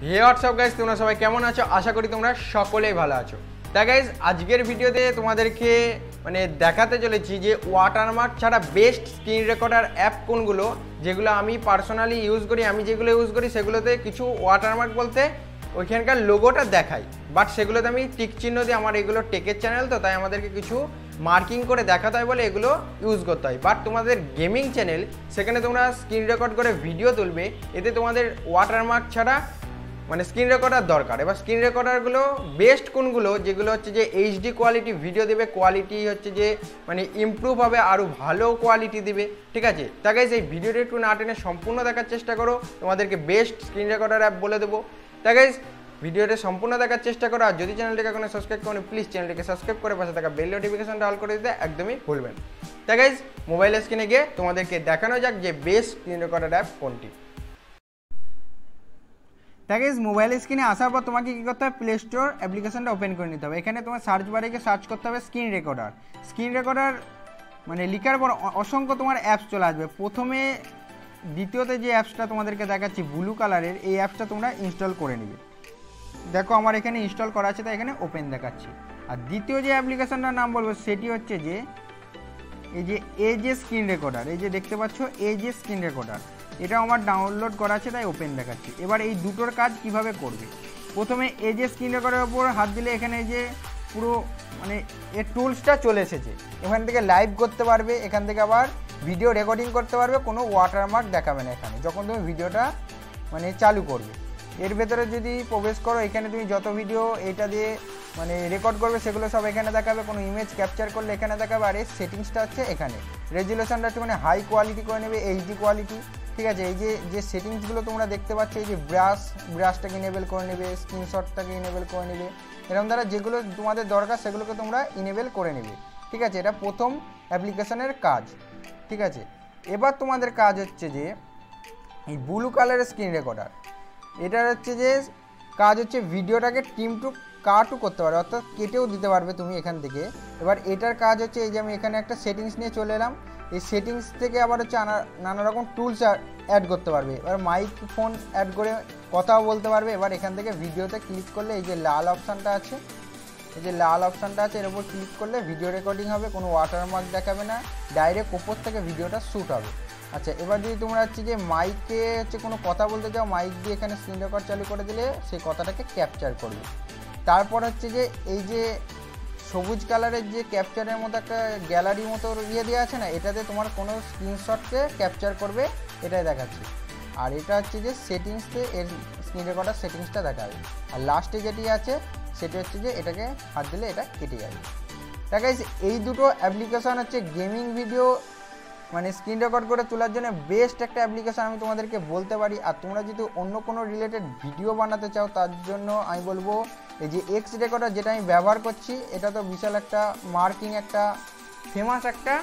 हे what's up guys तुम्हारा सबाई केमन आछो आशा करी तुम्हारा सकलेई भालो आछो। ता गाइज आजकेर भिडियोते तुम्हादेरके माने देखाते चलेछि जे वाटारमार्क छाड़ा बेस्ट स्क्रीन रेकर्डार अ্যাপ कोनगुलो जेगुलो आमी पार्सोनाली यूज करी। आमी जेगुलो यूज करी सेगुलोते किछु वाटारमार्क बोलते ओइखानकार लोगोटा देखाई, बाट सेगुलोते आमी टिक चिह्न दिये आमार एगुलो टेकेर चैनल तो ताई आमादेरके किछु मार्किंग करे देखाते हैं बोले एगुलो यूज करते हैं। बाट तुम्हारे गेमिंग चैनल सेखाने तुम्हारा स्क्रीन रेकर्ड करे भिडियो तुलबे एते तुम्हारे वाटारमार्क छाड़ा माने स्क्रीन रेकर्डार दरकार। एबार स्क्रीन रेकर्डारगुलो बेस्ट कोनगुलो जेगुलो होच्छे जे एचडी क्वालिटी भिडियो देबे, क्वालिटी होच्छे जे माने इम्प्रूव होबे आरो भालो क्वालिटी देबे, ठीक आछे। ता गाइस एई भिडियोटा एकटु ना टेने सम्पूर्ण देखार चेष्टा करो, तुम्हादेरके बेस्ट स्क्रीन रेकर्डार अ্যাপ बोले देबो। ता गाइस भिडियोटे सम्पूर्ण देखार चेष्टा करो और यदि चैनलटिके एखोनो सबसक्राइब करेननि प्लिज चैनलटिके सबसक्राइब करे पाशे थाका बेल नोटिफिकेशनटा अल करे दिते एकदमई भुलबेन ना। ता गाइस मोबाइल स्क्रिने गिये तुम्हादेरके देखानो जाक जे बेस्ट स्क्रीन रेकर्डार অ্যাপ कोनटी। ताकि इस मोबाइल स्क्रीने आसार पर तुम्हें क्या करते हैं प्ले स्टोर एप्लीकेशन ओपन करते हैं। तुम्हें सार्च बारे के सार्च करते हैं स्क्रीन रेकर्डार। स्क्रीन रेकर्डार मैंने लिखार पर असंख्य तुम्हार एप्स चले आसें। प्रथम द्वितीयते जो एप्सटा तुम्हारे देखा ब्लू कलर ये एप्सटा तुम्हारा इन्स्टल कर देखो हमारे एखे इन्स्टल करा तो ये ओपेन देखा। और द्वितीय जो एप्लीकेशनटार नाम बोलो सेटी हे जे स्क्रीन रेकर्डार ये देखते पाच्छो स्क्रीन रेकर्डार এটা আমার ডাউনলোড করা আছে তাই ওপেন দেখাচ্ছি। এবার এই দুটোর কাজ কিভাবে করবে, প্রথমে এই যে স্ক্রিন রেকর্ডারের উপর হাত দিলে এখানে যে পুরো মানে এই টুলসটা চলে এসেছে। এখান থেকে লাইভ করতে পারবে, এখান থেকে আবার ভিডিও রেকর্ডিং করতে পারবে, কোনো ওয়াটারমার্ক দেখাবে না এখানে যখন তুমি ভিডিওটা মানে চালু করবে। এর ভেতরে যদি প্রবেশ করো এখানে তুমি যত ভিডিও এটা দিয়ে মানে রেকর্ড করবে সেগুলো সব এখানে দেখাবে, কোনো ইমেজ ক্যাপচার করলে এখানে দেখাবে। আর এই সেটিংসটা হচ্ছে এখানে রেজুলেশনটা একটু মানে হাই কোয়ালিটি করে নেবে, এইচডি কোয়ালিটি, ঠিক আছে। এই যে সেটিংসগুলো তোমরা দেখতে পাচ্ছ এই যে ব্রাশটাকে ইনেবল করে নেবে, স্ক্রিনশটটাকে ইনেবল করে নেবে, এরকম দ্বারা যেগুলো তোমাদের দরকার সেগুলোকে তোমরা ইনেবল করে নেবে, ঠিক আছে। এটা প্রথম অ্যাপ্লিকেশনের কাজ, ঠিক আছে। এবার তোমাদের কাজ হচ্ছে যে এই ব্লু কালারের স্ক্রিন রেকর্ডার এটার হচ্ছে যে কাজ হচ্ছে ভিডিওটাকে কাটও করতে পারবে, অর্থাৎ কেটেও দিতে পারবে তুমি এখান থেকে। এবার এটার কাজ হচ্ছে এই যে আমি এখানে একটা সেটিংস নিয়ে চলে এলাম, এই সেটিংস থেকে আবার হচ্ছে নানা রকম টুলস অ্যাড করতে পারবে। এবার মাইক্রোফোন অ্যাড করে কথাও বলতে পারবে। এবার এখান থেকে ভিডিওতে ক্লিক করলে এই যে লাল অপশানটা আছে, এই যে লাল অপশানটা আছে এর উপর ক্লিক করলে ভিডিও রেকর্ডিং হবে, কোনো ওয়াটারমার্ক দেখাবে না, ডাইরেক্ট ওপর থেকে ভিডিওটা শ্যুট হবে। আচ্ছা এবার যদি তোমরা হচ্ছে যে মাইকে হচ্ছে কোনো কথা বলতে চাও মাইক দিয়ে এখানে স্ক্রিন রেকর্ড চালু করে দিলে সেই কথাটাকে ক্যাপচার করবে। তারপর হচ্ছে যে এই যে সবুজ কালারের যে ক্যাপচারের মতো একটা গ্যালারি মতো ইয়ে দেওয়া আছে না, এটাতে তোমার কোনো স্ক্রিনশটকে ক্যাপচার করবে, এটাই দেখাচ্ছি। আর এটা হচ্ছে যে সেটিংসে এর স্ক্রিন রেকর্ডার সেটিংসটা দেখাবে। আর লাস্টে যেটি আছে সেটি হচ্ছে যে এটাকে হাত দিলে এটা কেটে যাবে। তা গাইস এই দুটো অ্যাপ্লিকেশান হচ্ছে গেমিং ভিডিও মানে স্ক্রিন রেকর্ড করে তোলার জন্য বেস্ট একটা অ্যাপ্লিকেশান আমি তোমাদেরকে বলতে পারি। আর তোমরা যদি অন্য কোনো রিলেটেড ভিডিও বানাতে চাও তার জন্য আমি বলবো এই যে এক্স রেকর্ডার যেটা আমি ব্যবহার করছি এটা তো বিশাল একটা মার্কিং একটা ফেমাস একটা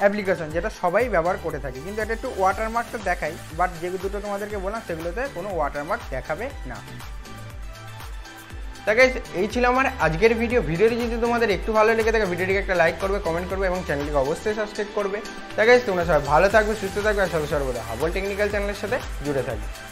অ্যাপ্লিকেশন যেটা সবাই ব্যবহার করে থাকে, কিন্তু এটা একটু ওয়াটারমার্ক তো দেখাই, বাট যে দুটো তোমাদেরকে বললাম সেগুলোতে কোনো ওয়াটারমার্ক দেখাবে না। তা গাইস এই ছিল আমার আজকের ভিডিও। ভিডিওটি যদি তোমাদের একটু ভালো লেগে থাকে ভিডিওটিকে একটা লাইক করবে, কমেন্ট করবে এবং চ্যানেলটিকে অবশ্যই সাবস্ক্রাইব করবে। তা গাইস তোমরা সবাই ভালো থাকবে, সুস্থ থাকবে আর সর্বদা হাবল টেকনিক্যাল চ্যানেলের সাথে জুড়ে থাকবে।